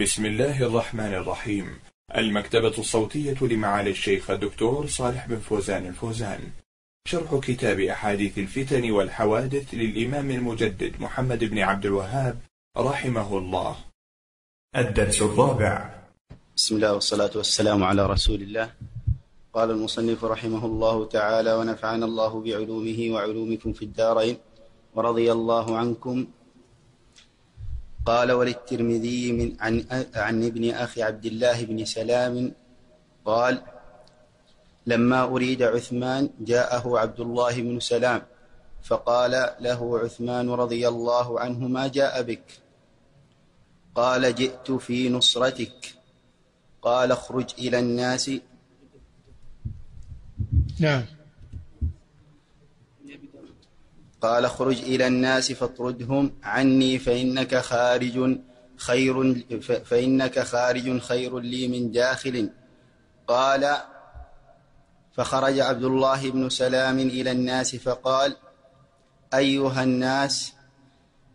بسم الله الرحمن الرحيم. المكتبة الصوتية لمعالي الشيخ الدكتور صالح بن فوزان الفوزان، شرح كتاب أحاديث الفتن والحوادث للإمام المجدد محمد بن عبد الوهاب رحمه الله. الدرس الرابع. بسم الله والصلاة والسلام على رسول الله. قال المصنف رحمه الله تعالى: ونفعنا الله بعلومه وعلومكم في الدارين ورضي الله عنكم. قال: وللترمذي عن ابن أخي عبد الله بن سلام قال: لما أريد عثمان جاءه عبد الله بن سلام فقال له عثمان رضي الله عنه: ما جاء بك؟ قال: جئت في نصرتك. قال: اخرج إلى الناس. نعم. قال: اخرج إلى الناس فاطردهم عني فإنك خارج خير لي من داخل. قال: فخرج عبد الله بن سلام إلى الناس فقال: أيها الناس،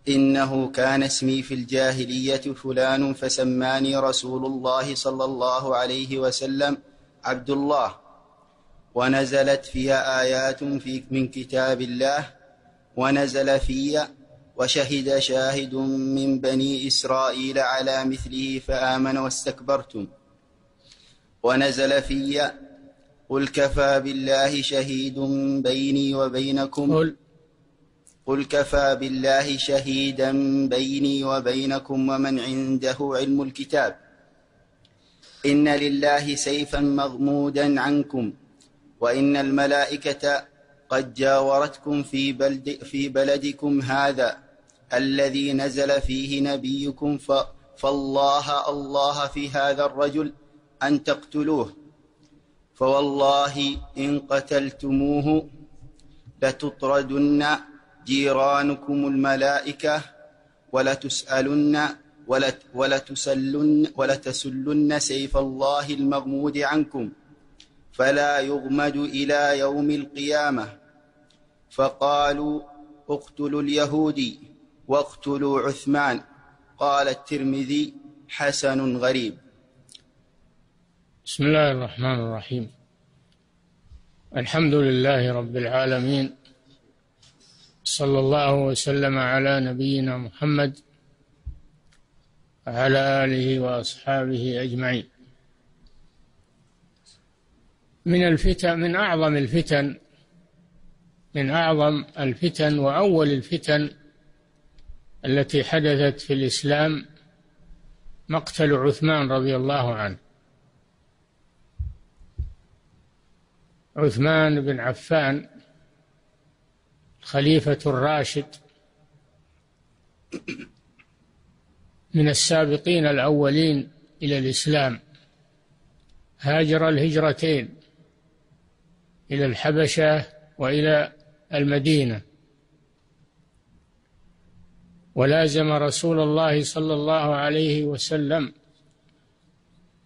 إنه كان اسمي في الجاهلية فلان، فسماني رسول الله صلى الله عليه وسلم عبد الله، ونزلت فيها آيات من كتاب الله، ونزل في وشهد شاهد من بني إسرائيل على مثله فآمن واستكبرتم، ونزل في قل كفى بالله شهيد بيني وبينكم قل كفى بالله شهيدا بيني وبينكم ومن عنده علم الكتاب، إن لله سيفا مغمودا عنكم، وإن الملائكة قد جاورتكم في بلدكم هذا الذي نزل فيه نبيكم، فالله في هذا الرجل أن تقتلوه، فوالله إن قتلتموه لتطردن جيرانكم الملائكة ولتسلن سيف الله المغمود عنكم، فلا يغمد إلى يوم القيامة. فقالوا: اقتلوا اليهودي واقتلوا عثمان. قال الترمذي: حسن غريب. بسم الله الرحمن الرحيم. الحمد لله رب العالمين، صلى الله وسلم على نبينا محمد وعلى آله وأصحابه أجمعين. من أعظم الفتن وأول الفتن التي حدثت في الإسلام مقتل عثمان رضي الله عنه. عثمان بن عفان الخليفة الراشد من السابقين الأولين إلى الإسلام، هاجر الهجرتين إلى الحبشة وإلى المدينة، ولازم رسول الله صلى الله عليه وسلم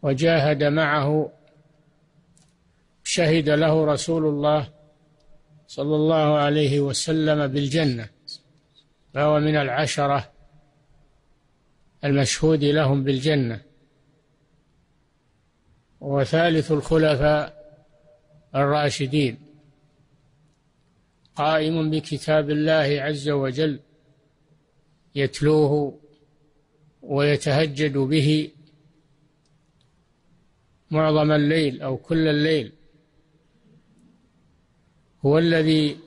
وجاهد معه، شهد له رسول الله صلى الله عليه وسلم بالجنة، فهو من العشرة المشهود لهم بالجنة، وثالث الخلفاء الراشدين، قائم بكتاب الله عز وجل، يتلوه ويتهجد به معظم الليل أو كل الليل. هو الذي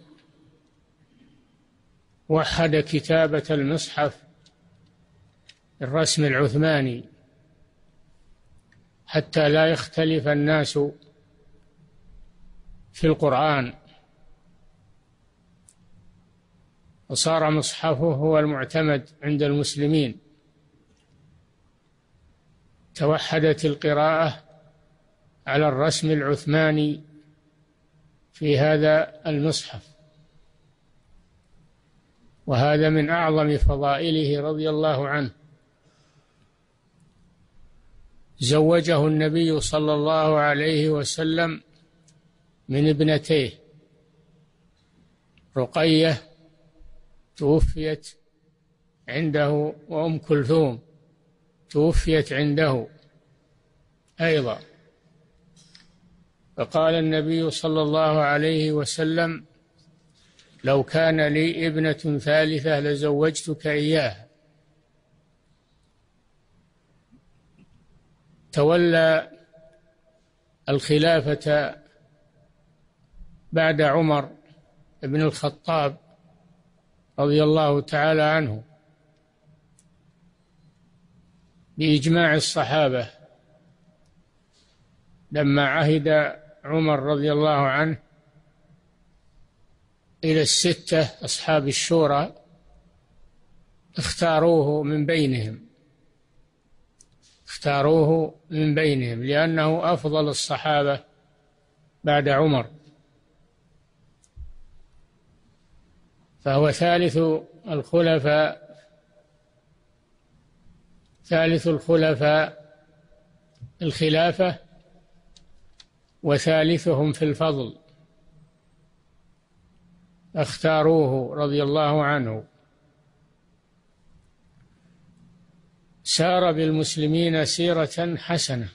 وحد كتابة المصحف الرسم العثماني حتى لا يختلف الناس في القرآن، وصار مصحفه هو المعتمد عند المسلمين. توحدت القراءة على الرسم العثماني في هذا المصحف، وهذا من أعظم فضائله رضي الله عنه. زوجه النبي صلى الله عليه وسلم من ابنتيه، رقية توفيت عنده وأم كلثوم توفيت عنده أيضا. فقال النبي صلى الله عليه وسلم: لو كان لي ابنة ثالثة لزوجتك إياها. تولى الخلافة بعد عمر بن الخطاب رضي الله تعالى عنه بإجماع الصحابة، لما عهد عمر رضي الله عنه إلى الستة أصحاب الشورى اختاروه من بينهم لأنه أفضل الصحابة بعد عمر، فهو ثالث الخلفاء الخلافة وثالثهم في الفضل، اختاروه رضي الله عنه. سار بالمسلمين سيرة حسنة،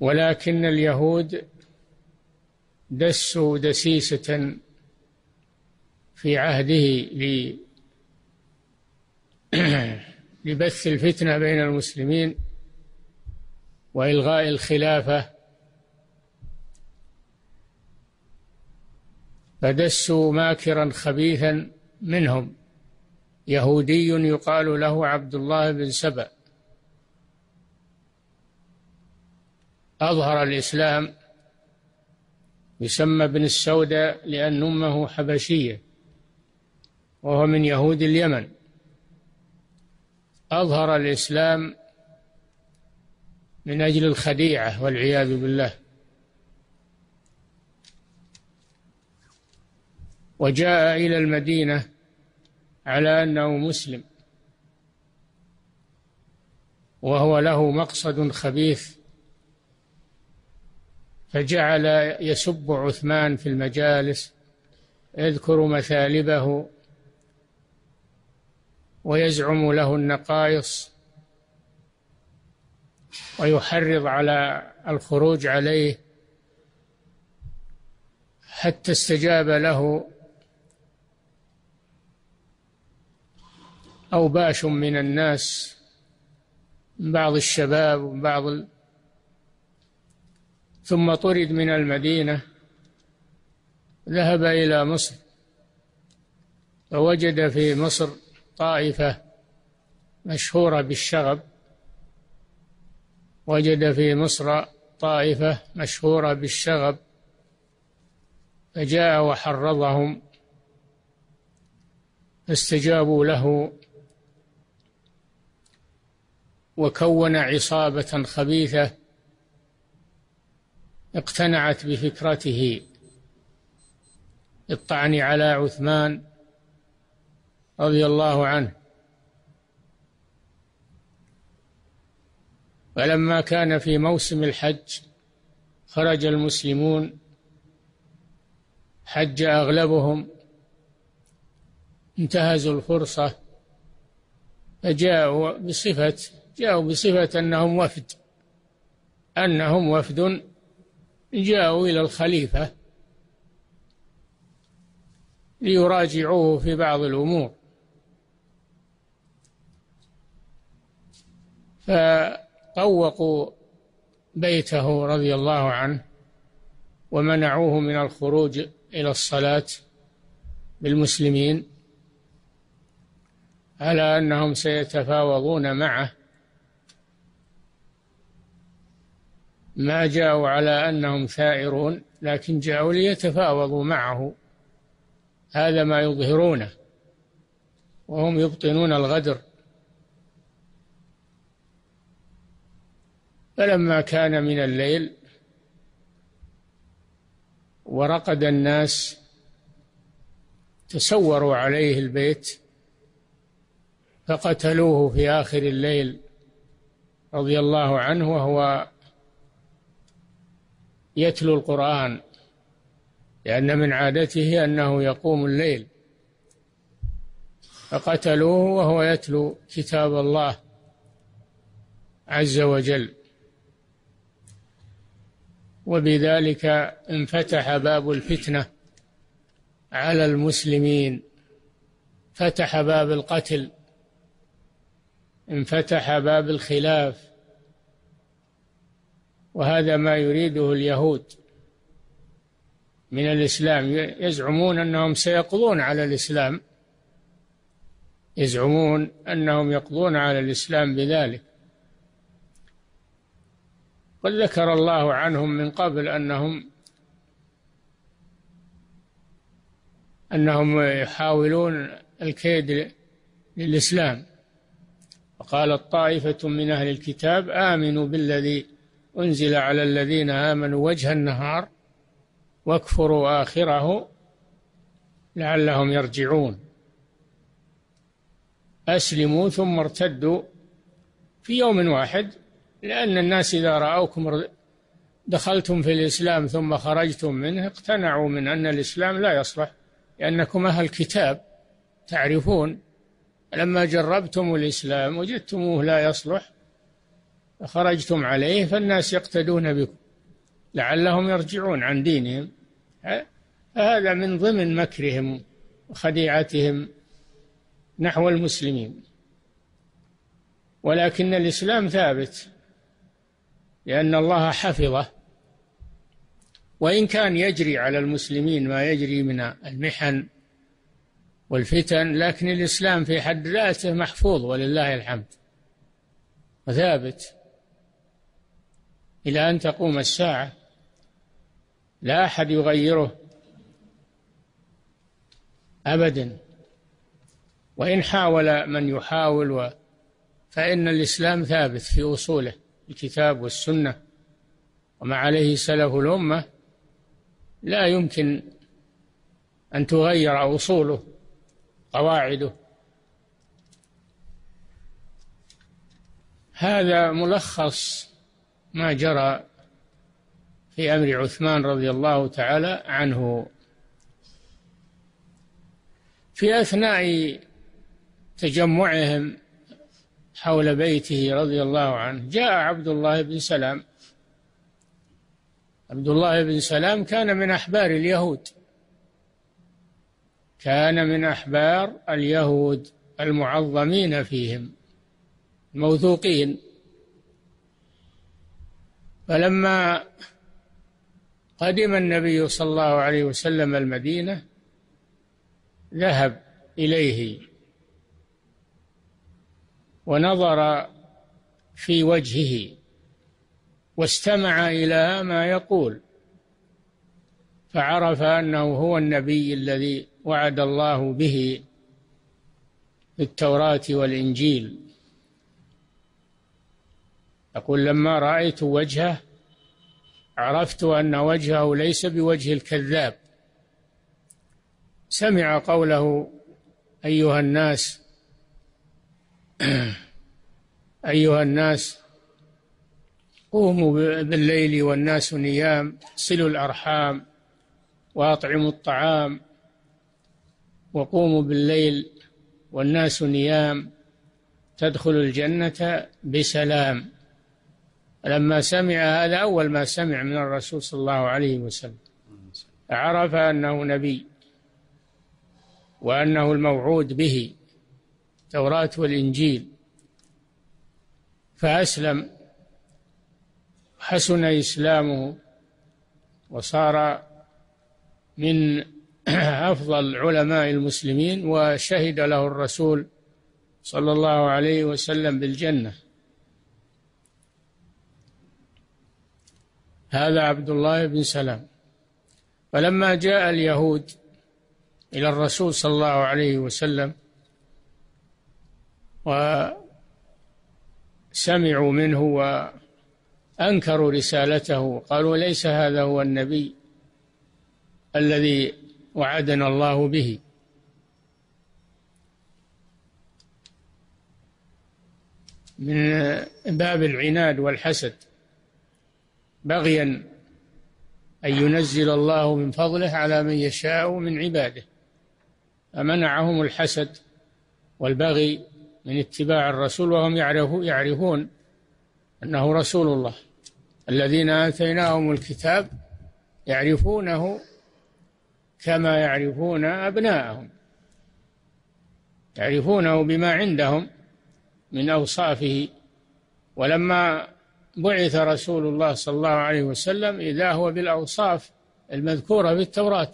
ولكن اليهود دسوا دسيسة في عهده لبث الفتنة بين المسلمين وإلغاء الخلافة، فدسوا ماكرا خبيثا منهم، يهودي يقال له عبد الله بن سبأ، أظهر الإسلام، يسمى بن السوداء لأن أمه حبشية وهو من يهود اليمن، أظهر الإسلام من أجل الخديعة والعياذ بالله. وجاء إلى المدينة على أنه مسلم، وهو له مقصد خبيث، فجعل يسب عثمان في المجالس، يذكر مثالبه ويزعم له النقائص ويحرض على الخروج عليه، حتى استجاب له أوباش من الناس، من بعض الشباب ثم طرد من المدينة، ذهب إلى مصر، فوجد في مصر طائفة مشهورة بالشغب، فجاء وحرضهم، فاستجابوا له، وكون عصابة خبيثة اقتنعت بفكرته الطعن على عثمان رضي الله عنه. فلما كان في موسم الحج خرج المسلمون، حج أغلبهم، انتهزوا الفرصة، فجاءوا بصفة أنهم وفد جاءوا إلى الخليفة ليراجعوه في بعض الأمور، فطوقوا بيته رضي الله عنه ومنعوه من الخروج إلى الصلاة بالمسلمين، على أنهم سيتفاوضون معه، ما جاءوا على أنهم ثائرون، لكن جاءوا ليتفاوضوا معه، هذا ما يظهرونه وهم يبطنون الغدر. فلما كان من الليل ورقد الناس تسوروا عليه البيت، فقتلوه في آخر الليل رضي الله عنه وهو يتلو القرآن، لأن من عادته أنه يقوم الليل، فقتلوه وهو يتلو كتاب الله عز وجل، وبذلك انفتح باب الفتنة على المسلمين، فتح باب القتل، انفتح باب الخلاف، وهذا ما يريده اليهود من الإسلام. يزعمون أنهم سيقضون على الإسلام، يزعمون أنهم يقضون على الإسلام بذلك. قد ذكر الله عنهم من قبل أنهم يحاولون الكيد للإسلام، وقالت طائفة من أهل الكتاب آمنوا بالذي أنزل على الذين آمنوا وجه النهار واكفروا آخره لعلهم يرجعون. أسلموا ثم ارتدوا في يوم واحد، لأن الناس إذا رأوكم دخلتم في الإسلام ثم خرجتم منه اقتنعوا من أن الإسلام لا يصلح، لأنكم أهل كتاب تعرفون، لما جربتم الإسلام وجدتموه لا يصلح فخرجتم عليه، فالناس يقتدون بكم لعلهم يرجعون عن دينهم. فهذا من ضمن مكرهم وخديعتهم نحو المسلمين، ولكن الإسلام ثابت لأن الله حفظه، وإن كان يجري على المسلمين ما يجري من المحن والفتن، لكن الإسلام في حد ذاته محفوظ ولله الحمد وثابت إلى أن تقوم الساعة، لا أحد يغيره أبدا، وإن حاول من يحاول، فإن الإسلام ثابت في أصوله، الكتاب والسنة وما عليه سلف الأمة، لا يمكن أن تغير أصوله قواعده. هذا ملخص ما جرى في أمر عثمان رضي الله تعالى عنه. في أثناء تجمعهم حول بيته رضي الله عنه جاء عبد الله بن سلام. عبد الله بن سلام كان من أحبار اليهود، كان من أحبار اليهود المعظمين فيهم الموثوقين. فلما قدم النبي صلى الله عليه وسلم المدينة ذهب إليه ونظر في وجهه واستمع إلى ما يقول، فعرف أنه هو النبي الذي وعد الله به بالتوراة والإنجيل. يقول لما رأيت وجهه عرفت أن وجهه ليس بوجه الكذاب. سمع قوله أيها الناس أيها الناس قوموا بالليل والناس نيام، صلوا الأرحام وأطعموا الطعام، وقوموا بالليل والناس نيام، تدخلوا الجنة بسلام. لما سمع هذا أول ما سمع من الرسول صلى الله عليه وسلم عرف أنه نبي وأنه الموعود به التوراة والإنجيل، فأسلم، حسن إسلامه وصار من أفضل علماء المسلمين، وشهد له الرسول صلى الله عليه وسلم بالجنة. هذا عبد الله بن سلام. فلما جاء اليهود إلى الرسول صلى الله عليه وسلم وسمعوا منه وأنكروا رسالته وقالوا ليس هذا هو النبي الذي وعدنا الله به، من باب العناد والحسد، بغيا أن ينزل الله من فضله على من يشاء من عباده، فمنعهم الحسد والبغي من اتباع الرسول وهم يعرفون أنه رسول الله. الذين آتيناهم الكتاب يعرفونه كما يعرفون أبناءهم، يعرفونه بما عندهم من أوصافه. ولما بعث رسول الله صلى الله عليه وسلم إذا هو بالأوصاف المذكورة في التوراة،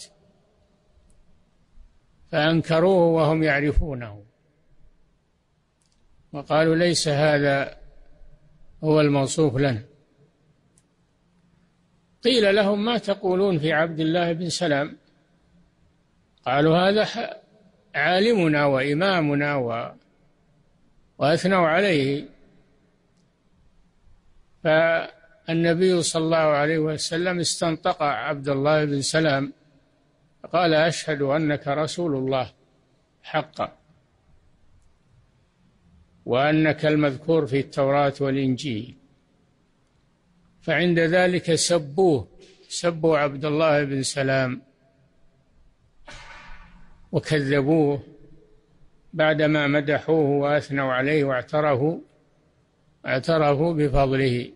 فأنكروه وهم يعرفونه وقالوا ليس هذا هو الموصوف لنا. قيل لهم ما تقولون في عبد الله بن سلام؟ قالوا هذا عالمنا وإمامنا وأثنوا عليه. فالنبي صلى الله عليه وسلم استنطق عبد الله بن سلام قال أشهد أنك رسول الله حقا، وأنك المذكور في التوراة والإنجيل. فعند ذلك سبوا عبد الله بن سلام وكذبوه بعدما مدحوه وأثنوا عليه واعترفوا بفضله.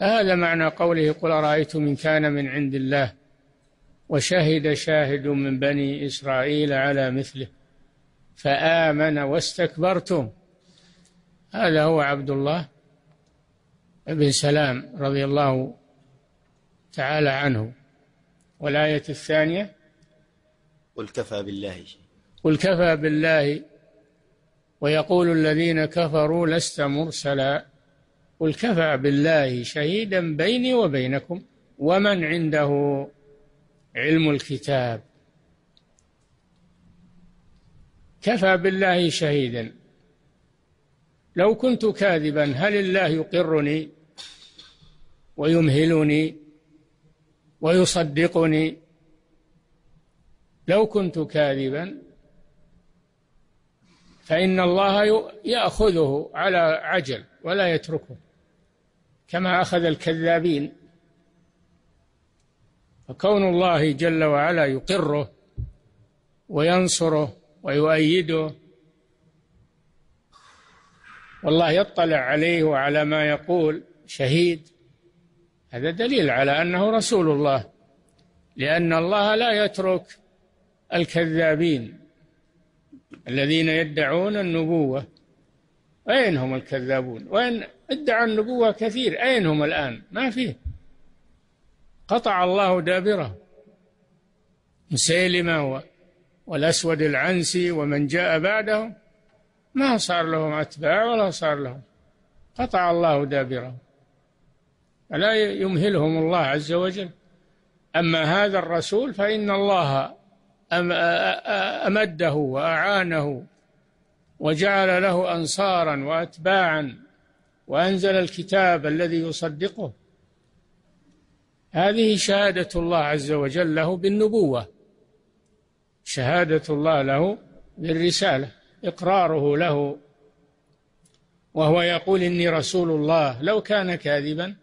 هذا معنى قوله قل أرأيتم إن كان من عند الله وشهد شاهد من بني إسرائيل على مثله فآمن واستكبرتم. هذا هو عبد الله بن سلام رضي الله تعالى عنه. والآية الثانية قل كفى بالله ويقول الذين كفروا لست مرسلا قل كفى بالله شهيدا بيني وبينكم ومن عنده علم الكتاب. كفى بالله شهيدا، لو كنت كاذبا هل الله يقرني ويمهلني ويصدقني؟ لو كنت كاذبا فإن الله يأخذه على عجل ولا يتركه كما أخذ الكذابين. فكون الله جل وعلا يقره وينصره ويؤيده، والله يطلع عليه وعلى ما يقول شهيد، هذا دليل على أنه رسول الله، لأن الله لا يترك الكذابين الذين يدعون النبوة. أين هم الكذابون؟ وأين ادعى النبوة كثير، أين هم الآن؟ ما فيه، قطع الله دابره مسيلمة والأسود العنسي ومن جاء بعدهم، ما صار لهم أتباع ولا صار لهم، قطع الله دابره، فلا يمهلهم الله عز وجل. أما هذا الرسول فإن الله أمده وأعانه وجعل له أنصارا وأتباعا وأنزل الكتاب الذي يصدقه. هذه شهادة الله عز وجل له بالنبوة، شهادة الله له بالرسالة، إقراره له وهو يقول إني رسول الله. لو كان كاذبا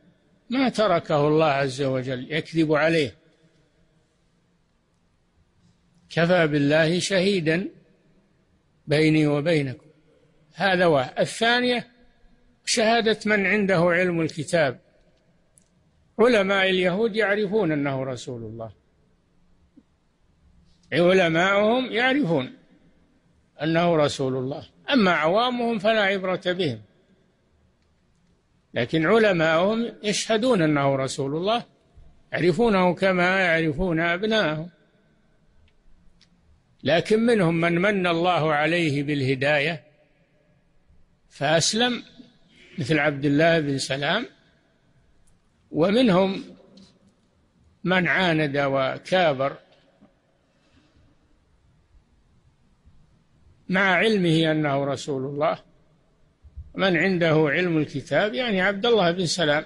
ما تركه الله عز وجل يكذب عليه. كفى بالله شهيدا بيني وبينكم، هذا واحد. الثانية شهادة من عنده علم الكتاب، علماء اليهود يعرفون أنه رسول الله، علماؤهم يعرفون أنه رسول الله، أما عوامهم فلا عبرة بهم، لكن علماؤهم يشهدون أنه رسول الله، يعرفونه كما يعرفون أبناءهم. لكن منهم من من الله عليه بالهداية فأسلم مثل عبد الله بن سلام، ومنهم من عاند وكابر مع علمه أنه رسول الله. من عنده علم الكتاب يعني عبد الله بن سلام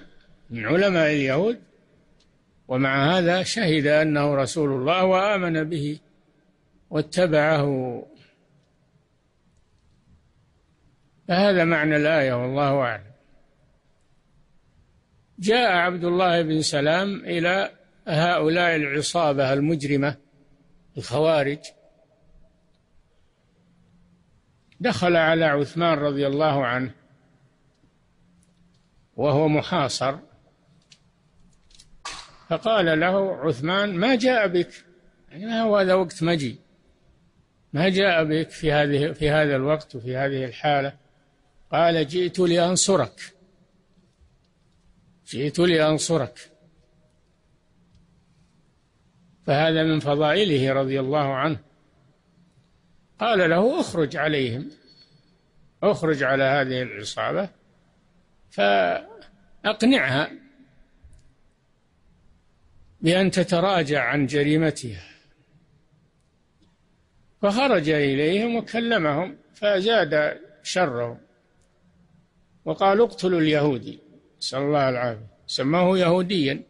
من علماء اليهود، ومع هذا شهد أنه رسول الله وآمن به واتبعه. فهذا معنى الآية والله أعلم. جاء عبد الله بن سلام إلى هؤلاء العصابة المجرمة الخوارج دخل على عثمان رضي الله عنه وهو محاصر، فقال له عثمان: ما جاء بك؟ يعني ما هو هذا وقت مجيء، ما جاء بك في هذا الوقت وفي هذه الحالة؟ قال: جئت لأنصرك، جئت لأنصرك. فهذا من فضائله رضي الله عنه. قال له: اخرج عليهم، اخرج على هذه العصابة فأقنعها بأن تتراجع عن جريمتها. فخرج إليهم وكلمهم فزاد شرهم، وقال: اقتلوا اليهودي، نسأل الله العافية. سماه يهوديا،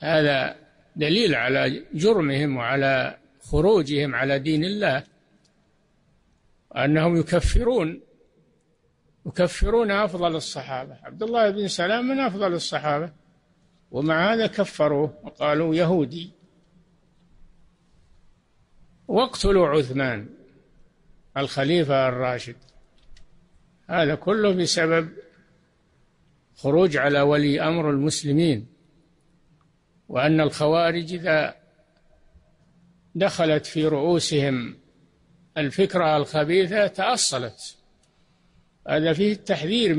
هذا دليل على جرمهم وعلى خروجهم على دين الله، أنهم يكفرون أفضل الصحابة. عبد الله بن سلام من أفضل الصحابة، ومع هذا كفروه وقالوا يهودي. واقتلوا عثمان الخليفة الراشد، هذا كله بسبب خروج على ولي أمر المسلمين، وأن الخوارج إذا دخلت في رؤوسهم الفكرة الخبيثة تأصلت. هذا فيه التحذير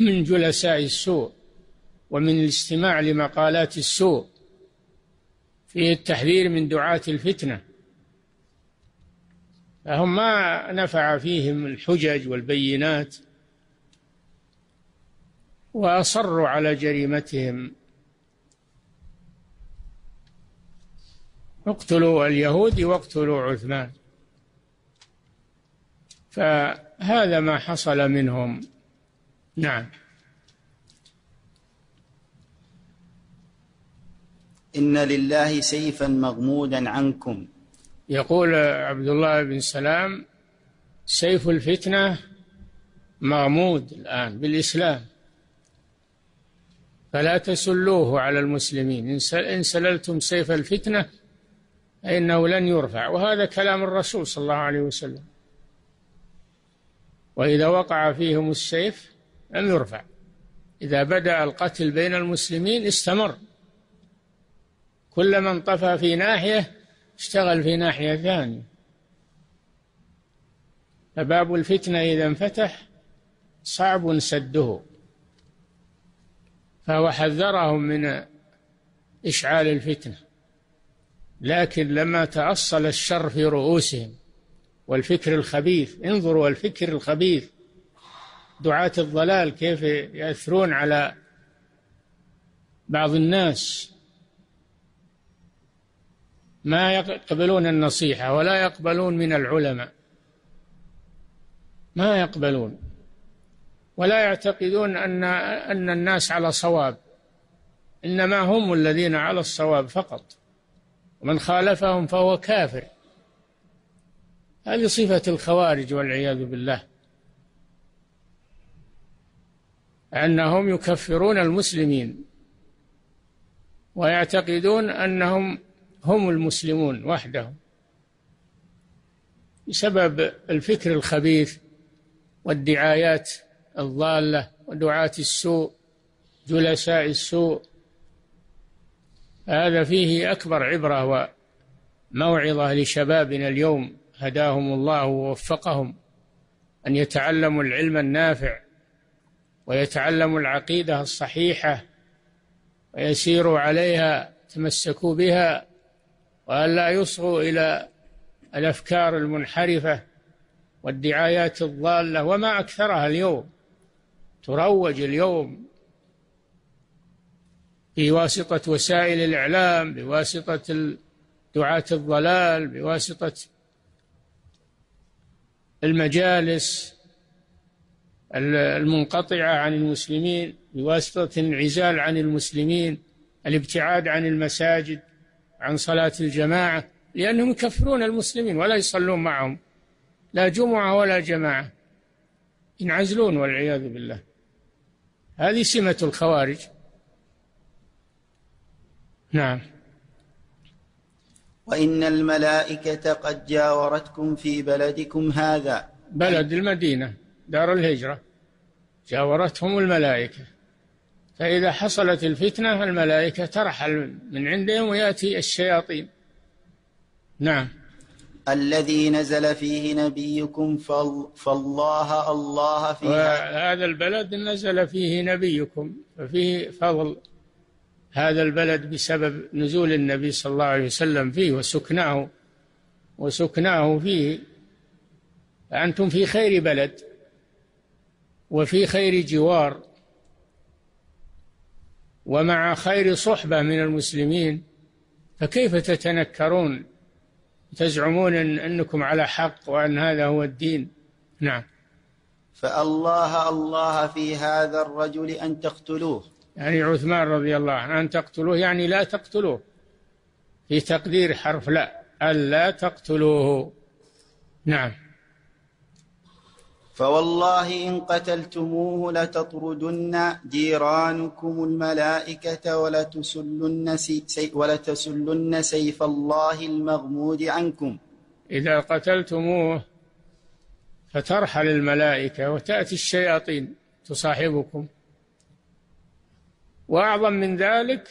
من جلساء السوء، ومن الاستماع لمقالات السوء، فيه التحذير من دعاة الفتنة. فهم ما نفع فيهم الحجج والبينات، وأصروا على جريمتهم. اقتلوا اليهود واقتلوا عثمان. فهذا ما حصل منهم. نعم. إن لله سيفا مغمودا عنكم. يقول عبد الله بن سلام: سيف الفتنة مغمود الآن بالإسلام، فلا تسلوه على المسلمين. إن سللتم سيف الفتنة فإنه لن يرفع. وهذا كلام الرسول صلى الله عليه وسلم، وإذا وقع فيهم السيف لم يرفع. إذا بدأ القتل بين المسلمين استمر، كلما انطفى في ناحية اشتغل في ناحية ثانية. فباب الفتنة إذا انفتح صعب سده. فهو حذرهم من إشعال الفتنة، لكن لما تأصل الشر في رؤوسهم والفكر الخبيث. انظروا الفكر الخبيث، دعاة الضلال كيف يأثرون على بعض الناس، ما يقبلون النصيحة ولا يقبلون من العلماء، ما يقبلون، ولا يعتقدون أن الناس على صواب، إنما هم الذين على الصواب فقط، ومن خالفهم فهو كافر. هذه صفة الخوارج والعياذ بالله، أنهم يكفرون المسلمين ويعتقدون أنهم هم المسلمون وحدهم، بسبب الفكر الخبيث والدعايات الضالة ودعاة السوء، جلساء السوء. هذا فيه أكبر عبرة وموعظة لشبابنا اليوم، هداهم الله ووفقهم، أن يتعلموا العلم النافع، ويتعلموا العقيدة الصحيحة، ويسيروا عليها، تمسكوا بها، وألا يصغوا إلى الأفكار المنحرفة والدعايات الضالة، وما أكثرها اليوم، تروج اليوم بواسطة وسائل الإعلام، بواسطة دعاة الضلال، بواسطة المجالس المنقطعة عن المسلمين، بواسطة الانعزال عن المسلمين، الابتعاد عن المساجد، عن صلاة الجماعة، لأنهم يكفرون المسلمين ولا يصلون معهم، لا جمعة ولا جماعة، ينعزلون والعياذ بالله. هذه سمة الخوارج. نعم. وإن الملائكة قد جاورتكم في بلدكم هذا. بلد المدينة دار الهجرة جاورتهم الملائكة، فإذا حصلت الفتنة الملائكة ترحل من عندهم ويأتي الشياطين. نعم. الذي نزل فيه نبيكم فالله الله فيها. هذا البلد نزل فيه نبيكم، ففيه فضل هذا البلد بسبب نزول النبي صلى الله عليه وسلم فيه وسكناه فيه، فأنتم في خير بلد وفي خير جوار ومع خير صحبة من المسلمين، فكيف تتنكرون تزعمون أنكم على حق وأن هذا هو الدين؟ نعم. فالله الله في هذا الرجل أن تقتلوه، يعني عثمان رضي الله عنه، أن تقتلوه يعني لا تقتلوه، في تقدير حرف لا، ألا تقتلوه. نعم. فوالله إن قتلتموه لتطردن جيرانكم الملائكة ولتسلن سيف الله المغمود عنكم. إذا قتلتموه فترحل الملائكة وتأتي الشياطين تصاحبكم، وأعظم من ذلك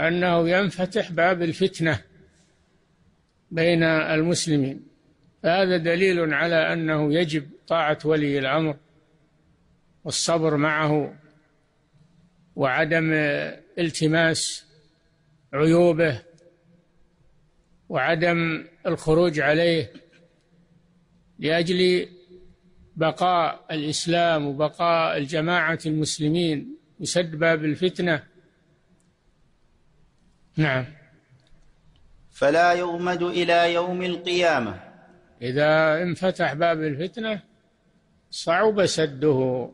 أنه ينفتح باب الفتنة بين المسلمين، فهذا دليل على أنه يجب طاعة ولي الأمر والصبر معه وعدم التماس عيوبه وعدم الخروج عليه لأجل بقاء الإسلام وبقاء الجماعة المسلمين وسد باب الفتنة. نعم. فلا يغمد إلى يوم القيامة. إذا انفتح باب الفتنة صعب سده،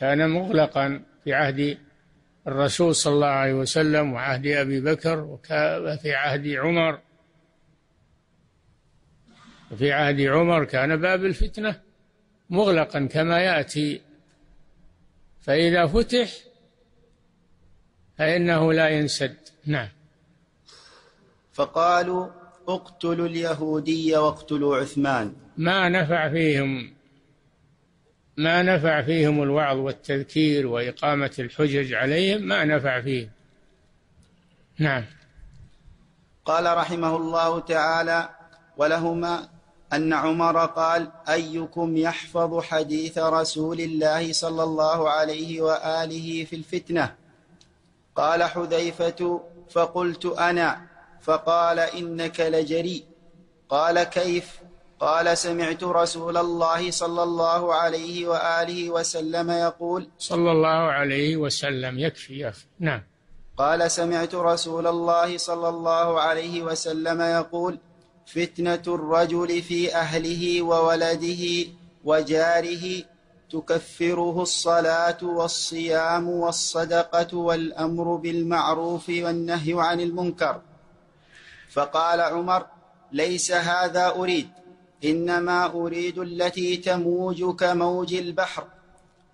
كان مغلقا في عهد الرسول صلى الله عليه وسلم وعهد أبي بكر وفي عهد عمر، وفي عهد عمر كان باب الفتنة مغلقا كما يأتي، فإذا فتح فإنه لا ينسد. نعم. فقالوا اقتلوا اليهودي واقتلوا عثمان. ما نفع فيهم الوعظ والتذكير وإقامة الحجج عليهم، ما نفع فيهم. نعم. قال رحمه الله تعالى: ولهما أن عمر قال: أيكم يحفظ حديث رسول الله صلى الله عليه وآله في الفتنة؟ قال حذيفة: فقلت أنا. فقال: إنك لجري. قال: كيف؟ قال: سمعت رسول الله صلى الله عليه وآله وسلم يقول. صلى الله عليه وسلم يكفي يا أخي. نعم. قال: سمعت رسول الله صلى الله عليه وسلم يقول: فتنة الرجل في أهله وولده وجاره تكفره الصلاة والصيام والصدقة والأمر بالمعروف والنهي عن المنكر. فقال عمر: ليس هذا أريد، إنما أريد التي تموج كموج البحر.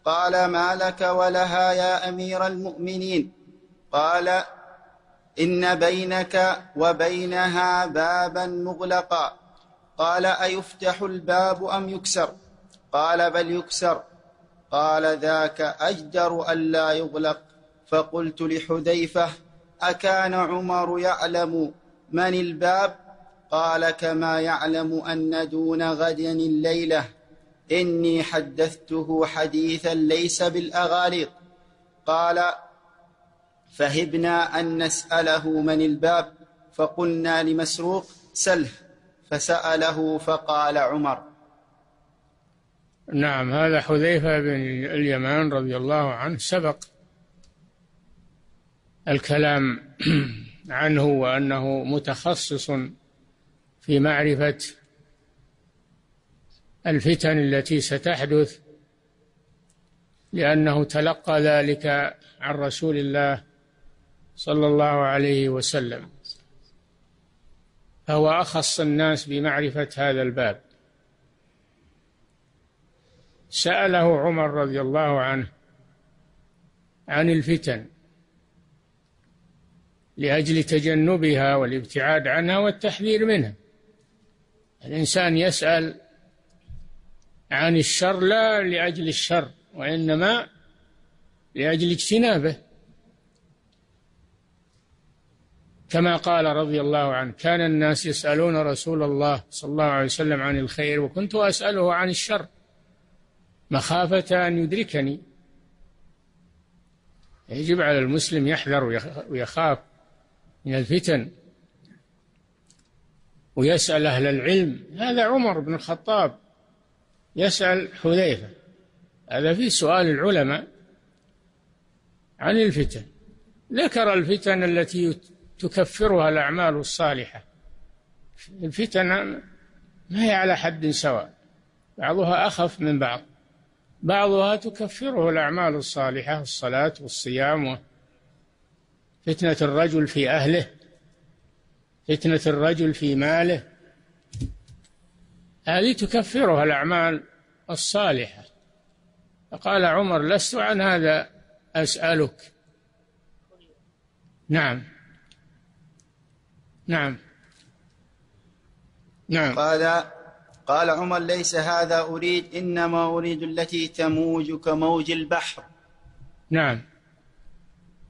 قال: ما لك ولها يا أمير المؤمنين؟ قال: إن بينك وبينها بابا مغلقا. قال: أيفتح الباب أم يكسر؟ قال: بل يكسر. قال: ذاك أجدر ألا يغلق. فقلت لحذيفة: أكان عمر يعلم من الباب؟ قال: كما يعلم أن دون غد الليلة، إني حدثته حديثا ليس بالأغاليق. قال: فهبنا أن نسأله من الباب، فقلنا لمسروق: سله، فسأله فقال عمر. نعم. هذا حذيفة بن اليمان رضي الله عنه، سبق الكلام عنه وأنه متخصص في معرفة الفتن التي ستحدث، لأنه تلقى ذلك عن رسول الله صلى الله عليه وسلم، فهو أخص الناس بمعرفة هذا الباب. سأله عمر رضي الله عنه عن الفتن لأجل تجنبها والابتعاد عنها والتحذير منها. الإنسان يسأل عن الشر لا لأجل الشر، وإنما لأجل اجتنابه، كما قال رضي الله عنه: كان الناس يسألون رسول الله صلى الله عليه وسلم عن الخير، وكنت أسأله عن الشر مخافة أن يدركني. يجب على المسلم يحذر ويخاف من الفتن ويسأل أهل العلم. هذا عمر بن الخطاب يسأل حذيفة، هذا في سؤال العلماء عن الفتن. ذكر الفتن التي تكفرها الأعمال الصالحة. الفتن ما هي على حد سواء، بعضها أخف من بعض، بعضها تكفره الأعمال الصالحة، الصلاة والصيام، وفتنة الرجل في أهله، فتنة الرجل في ماله، هذه تكفرها الأعمال الصالحة. فقال عمر: لست عن هذا أسألك. نعم نعم نعم. قال عمر: ليس هذا أريد، إنما أريد التي تموج كموج البحر. نعم.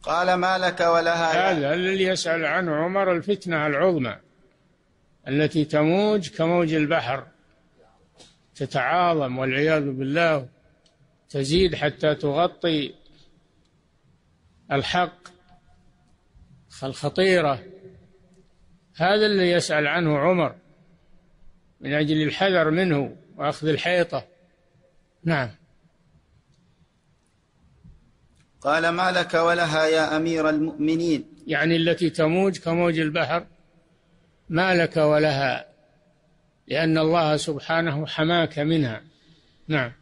قال: ما لك ولها؟ هذا الذي يسأل عنه عمر الفتنة العظمى التي تموج كموج البحر، تتعاظم والعياذ بالله، تزيد حتى تغطي الحق، الخطيرة. هذا الذي يسأل عنه عمر من أجل الحذر منه وأخذ الحيطة. نعم. قال: ما لك ولها يا أمير المؤمنين؟ يعني التي تموج كموج البحر، ما لك ولها، لأن الله سبحانه حماك منها. نعم.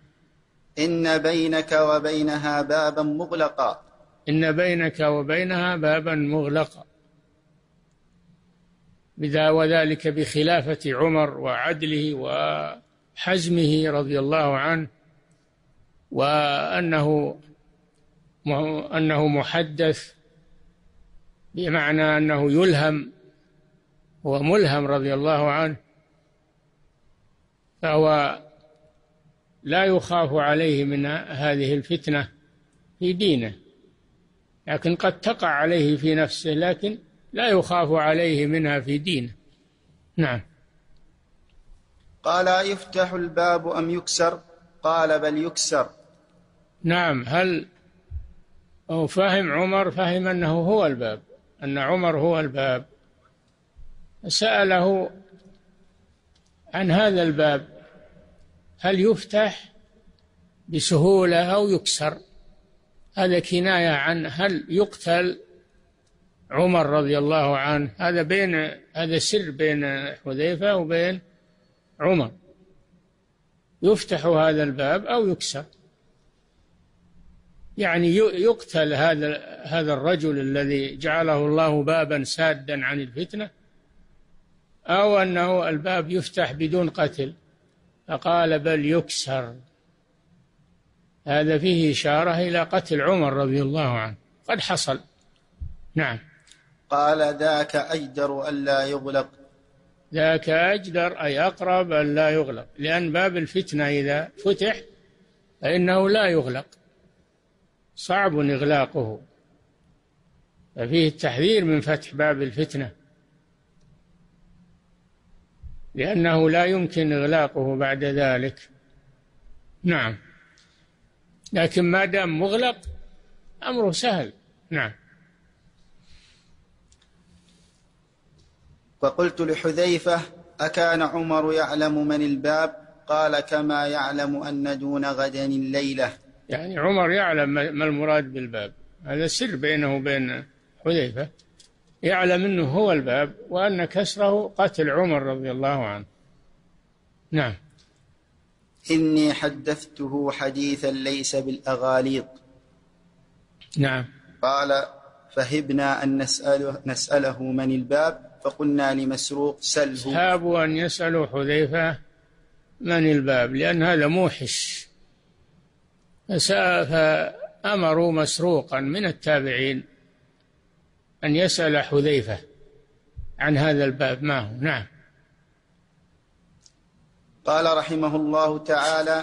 إن بينك وبينها بابا مغلقا. إن بينك وبينها بابا مغلقا، وذلك بخلافة عمر وعدله وحزمه رضي الله عنه، وأنه محدث، بمعنى أنه يلهم وملهم رضي الله عنه، فهو لا يخاف عليه من هذه الفتنة في دينه، لكن قد تقع عليه في نفسه، لكن لا يخاف عليه منها في دينه. نعم. قال: يفتح الباب أم يكسر؟ قال: بل يكسر. نعم. هل أو فهم عمر، فهم أنه هو الباب، أن عمر هو الباب، سأله عن هذا الباب، هل يفتح بسهولة أو يكسر؟ هذا كناية عن هل يقتل عمر رضي الله عنه. هذا سر بين حذيفة وبين عمر، يفتح هذا الباب أو يكسر، يعني يقتل هذا الرجل الذي جعله الله بابا سادا عن الفتنة، أو أنه الباب يفتح بدون قتل. فقال: بل يكسر. هذا فيه إشارة إلى قتل عمر رضي الله عنه قد حصل. نعم. قال: ذاك أجدر ألا يغلق. ذاك أجدر، أي أقرب ألا يغلق، لأن باب الفتنة إذا فتح فإنه لا يغلق، صعب إغلاقه، ففيه التحذير من فتح باب الفتنة، لأنه لا يمكن إغلاقه بعد ذلك. نعم. لكن ما دام مغلق أمره سهل. نعم. فقلت لحذيفة: أكان عمر يعلم من الباب؟ قال: كما يعلم أن دون غدا الليلة. يعني عمر يعلم ما المراد بالباب، هذا سر بينه وبين حذيفة، يعلم أنه هو الباب، وأن كسره قتل عمر رضي الله عنه. نعم. إني حدثته حديثا ليس بالأغاليط. نعم. قال: فهبنا أن نسأله من الباب، فقلنا لمسروق: سله. هابوا أن يسألوا حذيفة من الباب، لأن هذا موحش، فأمروا مسروقا من التابعين أن يسأل حذيفة عن هذا الباب ما هو. نعم. قال رحمه الله تعالى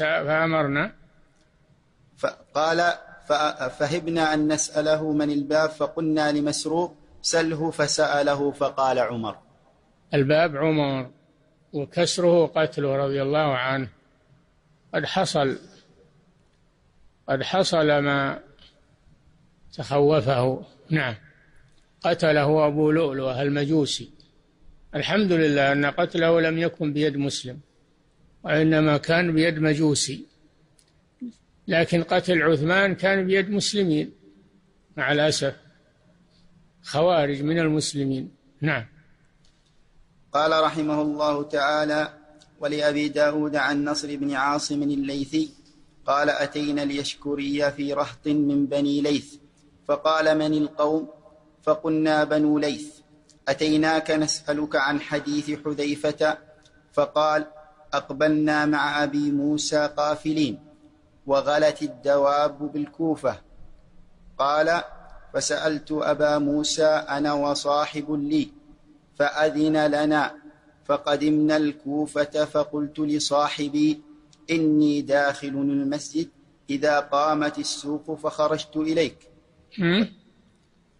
فأمرنا قال فهبنا أن نسأله من الباب فقلنا لمسروق سله فسأله فقال عمر. الباب عمر وكسره قتله رضي الله عنه. قد حصل ما تخوفه. نعم. قتله أبو لؤلؤة المجوسي. الحمد لله أن قتله لم يكن بيد مسلم وإنما كان بيد مجوسي، لكن قتل عثمان كان بيد مسلمين مع الأسف، خوارج من المسلمين. نعم. قال رحمه الله تعالى ولأبي داود عن نصر بن عاصم الليثي قال أتينا اليشكرية في رهط من بني ليث فقال من القوم فقلنا بنو ليث أتيناك نسألك عن حديث حذيفة فقال أقبلنا مع أبي موسى قافلين وغلت الدواب بالكوفة. قال فسألت أبا موسى أنا وصاحب لي فأذن لنا فقدمنا الكوفة فقلت لصاحبي إني داخل المسجد إذا قامت السوق فخرجت إليك.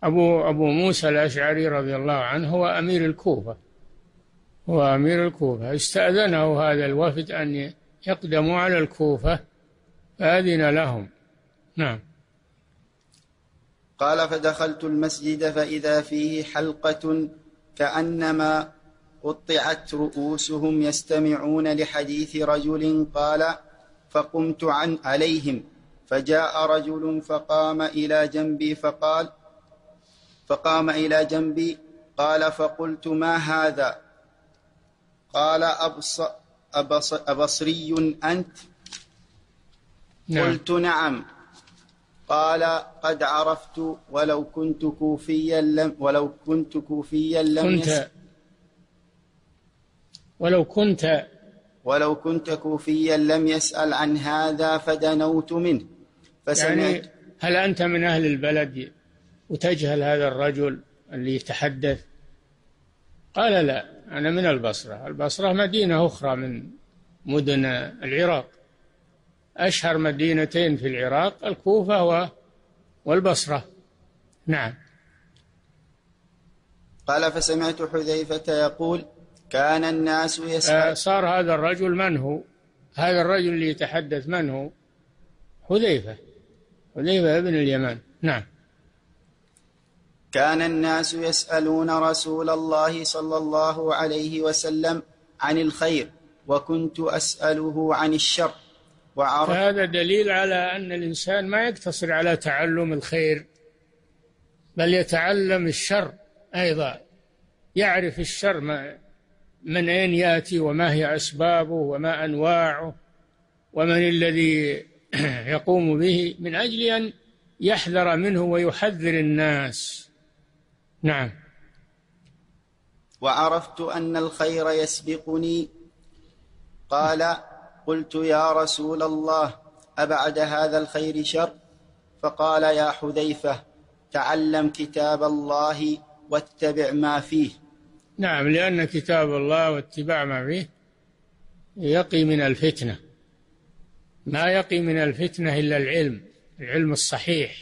أبو موسى الأشعري رضي الله عنه هو أمير الكوفة، استأذنه هذا الوفد أن يقدموا على الكوفة فأذن لهم. نعم. قال فدخلت المسجد فإذا فيه حلقة كأنما قطعت رؤوسهم يستمعون لحديث رجل قال فقمت عن عليهم فجاء رجل فقام إلى جنبي قال فقلت ما هذا؟ قال أبصري أنت؟ قلت نعم. قال قد عرفت ولو كنت كوفيا لم يسأل عن هذا فدنوت منه. يعني هل أنت من أهل البلد وتجهل هذا الرجل اللي يتحدث؟ قال لا، أنا من البصرة. البصرة مدينة أخرى من مدن العراق، أشهر مدينتين في العراق الكوفة والبصرة. نعم. قال فسمعت حذيفة يقول كان الناس يسأل. صار هذا الرجل من هو؟ هذا الرجل اللي يتحدث من هو؟ حذيفة بن اليمان. نعم. كان الناس يسألون رسول الله صلى الله عليه وسلم عن الخير وكنت أسأله عن الشر. فهذا دليل على أن الإنسان ما يقتصر على تعلم الخير بل يتعلم الشر أيضا، يعرف الشر من أين يأتي وما هي أسبابه وما أنواعه ومن الذي يقوم به من أجل أن يحذر منه ويحذر الناس. نعم. وعرفت أن الخير يسبقني. قال قلت يا رسول الله أبعد هذا الخير شر؟ فقال يا حذيفة تعلم كتاب الله واتبع ما فيه. نعم، لأن كتاب الله واتباع ما فيه يقي من الفتنة. ما يقي من الفتنة إلا العلم الصحيح.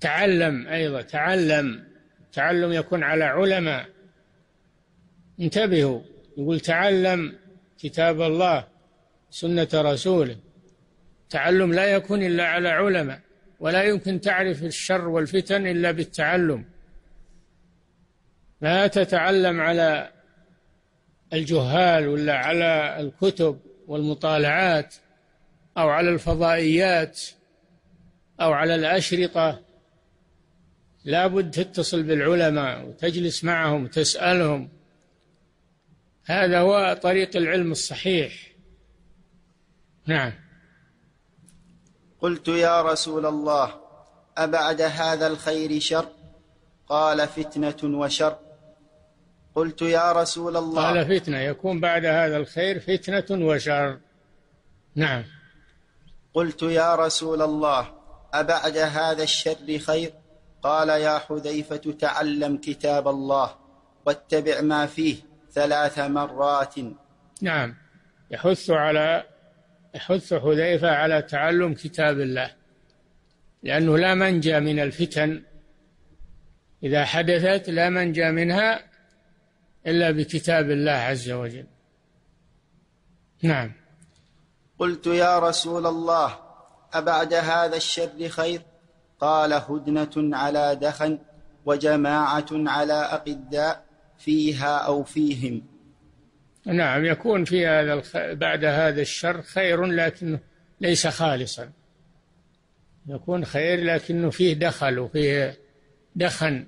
تعلم أيضا، تعلم يكون على علماء. انتبهوا، يقول تعلم كتاب الله سنة رسوله. تعلم لا يكون إلا على علماء، ولا يمكن تعرف الشر والفتن إلا بالتعلم. لا تتعلم على الجهال ولا على الكتب والمطالعات أو على الفضائيات أو على الأشرطة. لا بد تتصل بالعلماء وتجلس معهم وتسألهم. هذا هو طريق العلم الصحيح. نعم. قلت يا رسول الله أبعد هذا الخير شر؟ قال فتنة وشر. قلت يا رسول الله. قال فتنة، يكون بعد هذا الخير فتنة وشر. نعم. قلت يا رسول الله أبعد هذا الشر خير؟ قال يا حذيفة تعلم كتاب الله واتبع ما فيه 3 مرات. نعم، يحث حذيفة على تعلم كتاب الله، لأنه لا منجى من الفتن إذا حدثت، لا منجى منها إلا بكتاب الله عز وجل. نعم. قلت يا رسول الله أبعد هذا الشر خير؟ قال هدنة على دخن وجماعة على أقداء فيها أو فيهم. نعم، يكون في هذا بعد هذا الشر خير لكنه ليس خالصا، يكون خير لكنه فيه دخل وفيه دخن،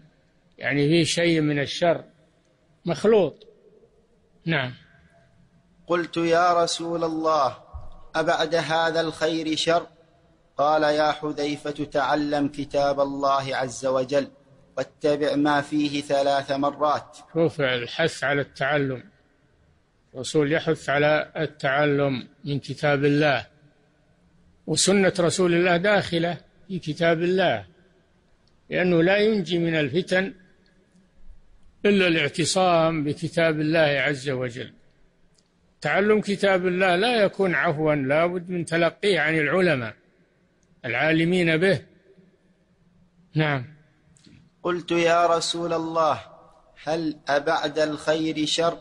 يعني فيه شيء من الشر مخلوط. نعم. قلت يا رسول الله أبعد هذا الخير شر؟ قال يا حذيفة تعلم كتاب الله عز وجل واتبع ما فيه 3 مرات. شوف الحث على التعلم، الرسول يحث على التعلم من كتاب الله، وسنة رسول الله داخلة في كتاب الله، لأنه لا ينجي من الفتن إلا الاعتصام بكتاب الله عز وجل. تعلم كتاب الله لا يكون عفوا، لا بد من تلقيه عن العلماء العالمين به. نعم. قلت يا رسول الله هل أبعد الخير شر؟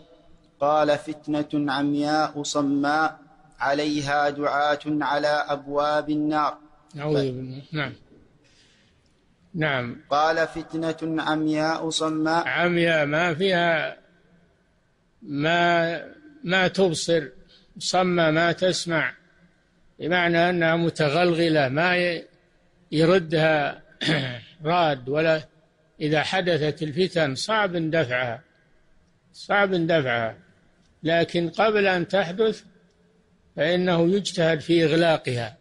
قال فتنة عمياء صماء عليها دعاة على أبواب النار. نعم. نعم. قال فتنة عمياء صماء، عمياء ما فيها ما تبصر، صماء ما تسمع، بمعنى أنها متغلغلة ما يردها راد، ولا إذا حدثت الفتن صعب دفعها، صعب دفعها، لكن قبل أن تحدث فإنه يجتهد في إغلاقها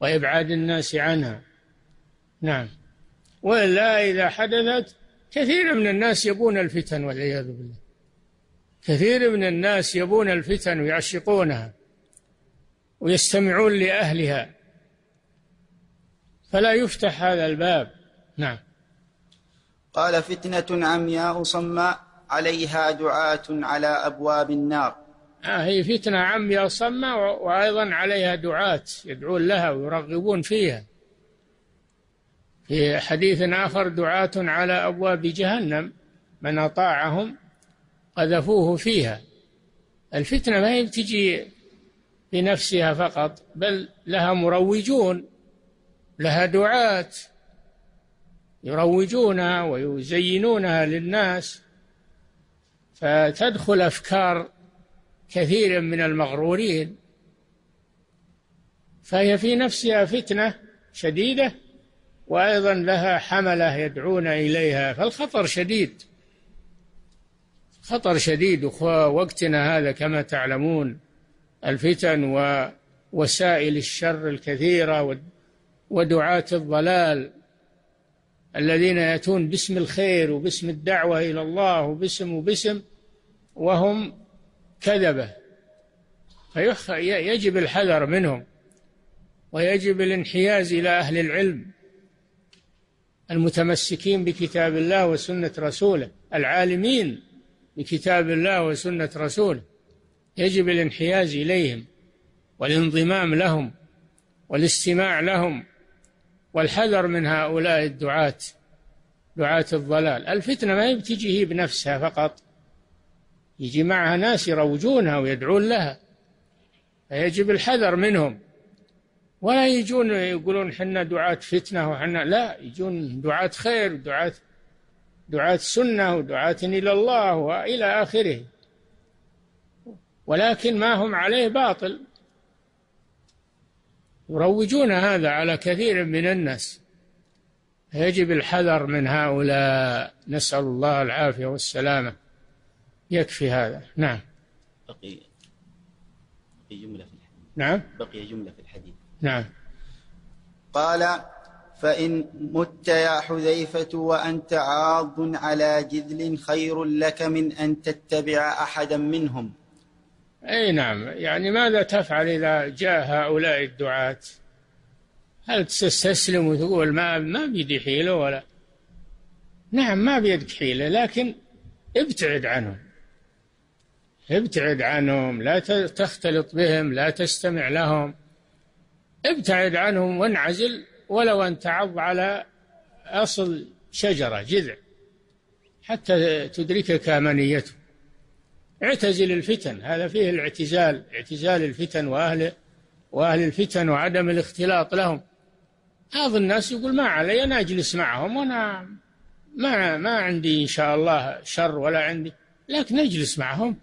وإبعاد الناس عنها. نعم. ولا إذا حدثت كثير من الناس يبون الفتن والعياذ بالله، كثير من الناس يبون الفتن ويعشقونها ويستمعون لأهلها، فلا يفتح هذا الباب. نعم. قال فتنة عمياء صماء عليها دعاة على أبواب النار. هي فتنة عمياء صماء وأيضا عليها دعاة يدعون لها ويرغبون فيها. في حديث آخر دعاة على أبواب جهنم من أطاعهم قذفوه فيها. الفتنة ما بتجي بنفسها فقط، بل لها مروجون، لها دعاة يروجونها ويزينونها للناس، فتدخل أفكار كثير من المغرورين، فهي في نفسها فتنة شديدة، وأيضا لها حملة يدعون إليها، فالخطر شديد، خطر شديد. وقتنا هذا كما تعلمون الفتن ووسائل الشر الكثيرة ودعاة الضلال الذين يأتون باسم الخير وباسم الدعوة إلى الله وباسم وهم كذبة، فيجب الحذر منهم، ويجب الانحياز إلى أهل العلم المتمسكين بكتاب الله وسنة رسوله، العالمين بكتاب الله وسنة رسوله، يجب الانحياز إليهم والانضمام لهم والاستماع لهم والحذر من هؤلاء الدعاة، دعاة الضلال. الفتنة ما بتجي بنفسها فقط، يجي معها ناس يروجونها ويدعون لها، فيجب الحذر منهم، ولا يجون يقولون حنا دعاة فتنة وحنا لا، يجون دعاة خير، دعاة سنة ودعاة إلى الله وإلى آخره، ولكن ما هم عليه باطل، يروجون هذا على كثير من الناس، يجب الحذر من هؤلاء، نسأل الله العافية والسلامة. يكفي هذا. نعم. بقي جملة في الحديث. نعم. بقي جملة في الحديث. نعم. قال فإن مت يا حذيفة وأنت عاض على جذل خير لك من أن تتبع أحدا منهم. أي نعم، يعني ماذا تفعل إذا جاء هؤلاء الدعاة، هل تستسلم وتقول ما بيدي حيله ولا؟ نعم ما بيدك حيله، لكن ابتعد عنهم، ابتعد عنهم، لا تختلط بهم، لا تستمع لهم، ابتعد عنهم وانعزل، ولو أن تعض على أصل شجرة جذع حتى تدركك منيته. اعتزل الفتن، هذا فيه الاعتزال، اعتزال الفتن وأهل الفتن وعدم الاختلاط لهم. بعض الناس يقول ما علي أنا أجلس معهم وأنا ما عندي إن شاء الله شر ولا عندي، لكن أجلس معهم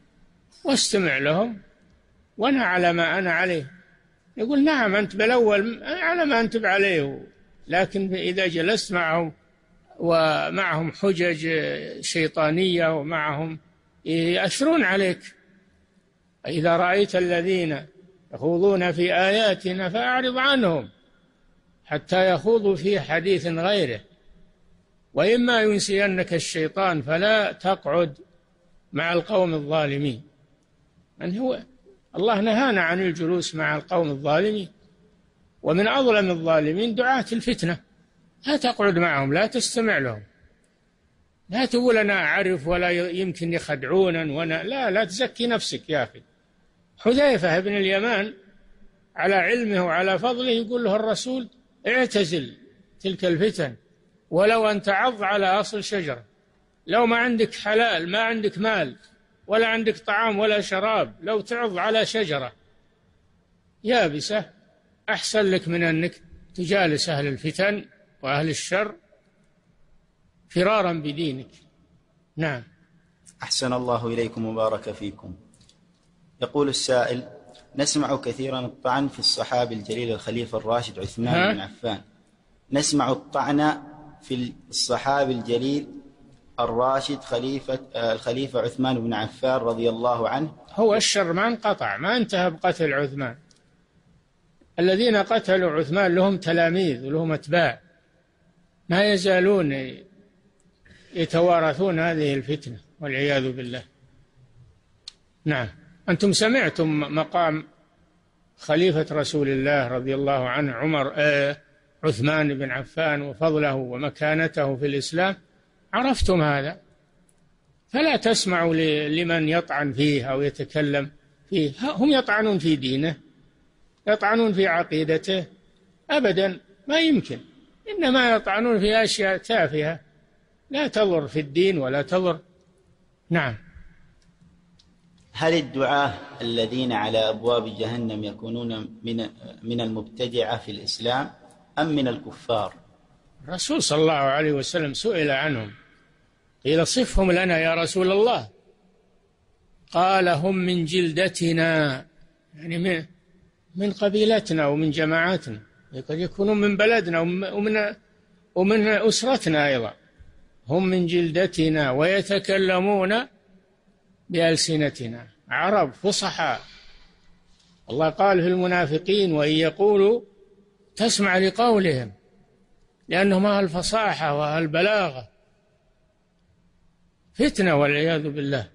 واستمع لهم وأنا على ما أنا عليه. يقول نعم أنت بالأول على ما أنت عليه، لكن إذا جلست معهم ومعهم حجج شيطانية ومعهم يأثرون عليك. إذا رأيت الذين يخوضون في آياتنا فأعرض عنهم حتى يخوضوا في حديث غيره، وإما ينسينك الشيطان فلا تقعد مع القوم الظالمين. من هو؟ الله نهانا عن الجلوس مع القوم الظالمين، ومن أظلم الظالمين دعاة الفتنة. لا تقعد معهم، لا تستمع لهم، لا تقول أنا أعرف ولا يمكن يخدعونا وأنا لا تزكي نفسك يا أخي. حذيفة بن اليمان على علمه وعلى فضله يقول له الرسول اعتزل تلك الفتن ولو أن تعض على أصل شجرة. لو ما عندك حلال، ما عندك مال ولا عندك طعام ولا شراب، لو تعض على شجرة يابسة أحسن لك من أنك تجالس أهل الفتن وأهل الشر فرارا بدينك. نعم. أحسن الله إليكم وبارك فيكم. يقول السائل: نسمع كثيرا الطعن في الصحابي الجليل الخليفة الراشد عثمان بن عفان. نسمع الطعن في الصحابي الجليل الراشد الخليفة عثمان بن عفان رضي الله عنه. هو الشر ما انقطع، ما انتهى بقتل عثمان. الذين قتلوا عثمان لهم تلاميذ ولهم أتباع، ما يزالون يتوارثون هذه الفتنة والعياذ بالله. نعم. أنتم سمعتم مقام خليفة رسول الله رضي الله عنه عثمان بن عفان وفضله ومكانته في الإسلام، عرفتم هذا، فلا تسمعوا لمن يطعن فيه أو يتكلم فيه. هم يطعنون في دينه، يطعنون في عقيدته، أبدا ما يمكن، إنما يطعنون في أشياء تافهة لا تضر في الدين ولا تضر. نعم. هل الدعاة الذين على أبواب جهنم يكونون من المبتدعة في الإسلام أم من الكفار؟ الرسول صلى الله عليه وسلم سئل عنهم، قيل صفهم لنا يا رسول الله، قال هم من جلدتنا، يعني من قبيلتنا ومن جماعاتنا، قد يكونون من بلدنا ومن أسرتنا أيضا. هم من جلدتنا ويتكلمون بألسنتنا، عرب فصحاء. الله قال في المنافقين: وإن يقولوا تسمع لقولهم، لأنهم أهل الفصاحة وأهل البلاغة. فتنة والعياذ بالله.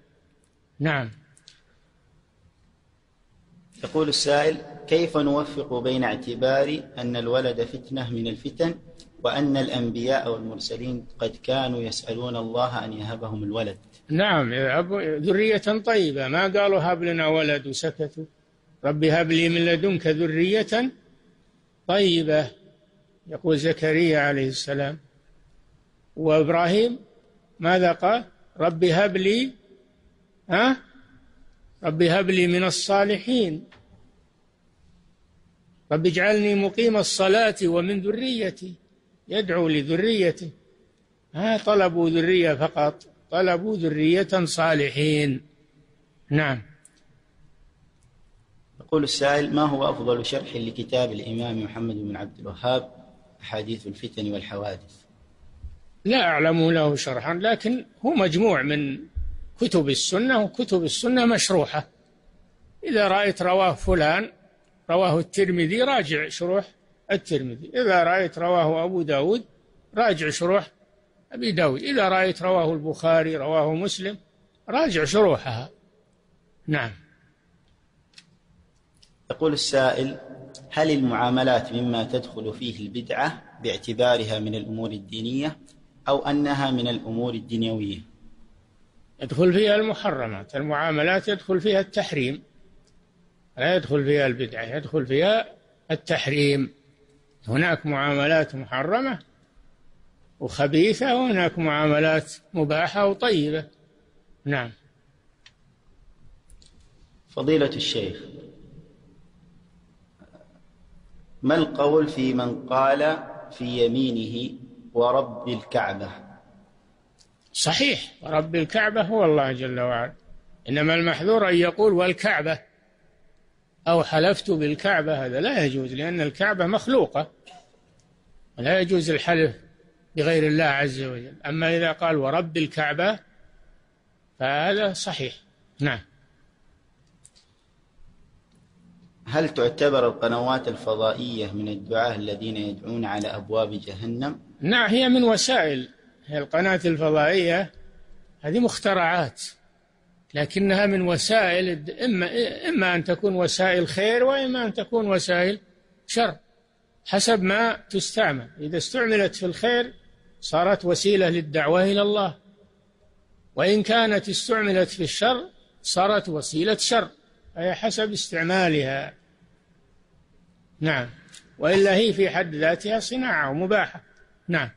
نعم. يقول السائل: كيف نوفق بين اعتبار أن الولد فتنة من الفتن وأن الأنبياء والمرسلين قد كانوا يسألون الله أن يهبهم الولد؟ نعم، ذرية طيبة، ما قالوا هب لنا ولد وسكتوا. رب هب لي من لدنك ذرية طيبة، يقول زكريا عليه السلام. وإبراهيم ماذا قال؟ رب هب لي رب هب لي من الصالحين، رب اجعلني مقيم الصلاة ومن ذريتي، يدعو لذريته. ما طلبوا ذرية فقط، طلبوا ذرية صالحين. نعم. يقول السائل: ما هو أفضل شرح لكتاب الإمام محمد بن عبد الوهاب أحاديث الفتن والحوادث؟ لا أعلم له شرحا، لكن هو مجموع من كتب السنة، وكتب السنة مشروحة. إذا رأيت رواه فلان رواه الترمذي راجع شروح الترمذي، إذا رأيت رواه أبو داود راجع شروح أبي داود، إذا رأيت رواه البخاري رواه مسلم راجع شروحها. نعم. يقول السائل: هل المعاملات مما تدخل فيه البدعة باعتبارها من الأمور الدينية أو أنها من الأمور الدنيوية؟ يدخل فيها المحرمات، المعاملات يدخل فيها التحريم، لا يدخل فيها البدعة، يدخل فيها التحريم. هناك معاملات محرمة وخبيثة، وهناك معاملات مباحة وطيبة. نعم. فضيلة الشيخ، ما القول في من قال في يمينه ورب الكعبة؟ صحيح، ورب الكعبة هو الله جل وعلا، إنما المحذور أن يقول والكعبة أو حلفت بالكعبة، هذا لا يجوز، لأن الكعبة مخلوقة ولا يجوز الحلف بغير الله عز وجل. أما إذا قال ورب الكعبة فهذا صحيح. نعم. هل تعتبر القنوات الفضائية من الدعاة الذين يدعون على أبواب جهنم؟ نعم، هي من وسائل، هي القناة الفضائية هذه مخترعات، لكنها من وسائل، إما أن تكون وسائل خير وإما أن تكون وسائل شر حسب ما تستعمل. إذا استعملت في الخير صارت وسيلة للدعوة إلى الله، وإن كانت استعملت في الشر صارت وسيلة شر، أي حسب استعمالها. نعم، وإلا هي في حد ذاتها صناعة ومباحة. نعم.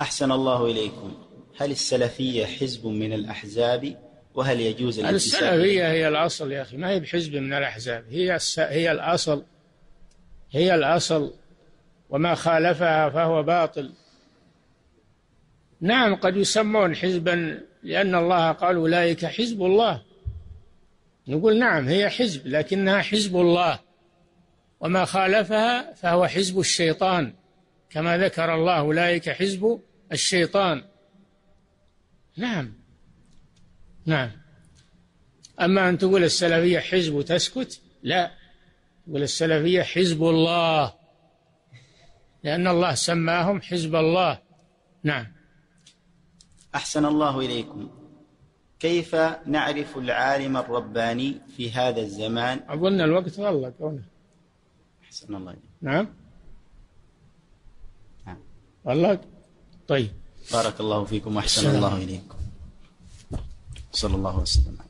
أحسن الله إليكم، هل السلفية حزب من الأحزاب وهل يجوز الانتساب؟ السلفية هي الأصل يا أخي، ما هي بحزب من الأحزاب، هي الأصل، هي الأصل، وما خالفها فهو باطل. نعم، قد يسمون حزبا لأن الله قال أولئك حزب الله، نقول نعم هي حزب، لكنها حزب الله، وما خالفها فهو حزب الشيطان كما ذكر الله أولئك حزب الشيطان. نعم. نعم. أما أن تقول السلفية حزب وتسكت، لا، تقول السلفية حزب الله، لأن الله سماهم حزب الله. نعم. أحسن الله إليكم، كيف نعرف العالم الرباني في هذا الزمان؟ أظن الوقت غلق. أحسن الله إليكم. نعم. غلق. طيب، بارك الله فيكم وأحسن الله إليكم. صلى الله وسلم.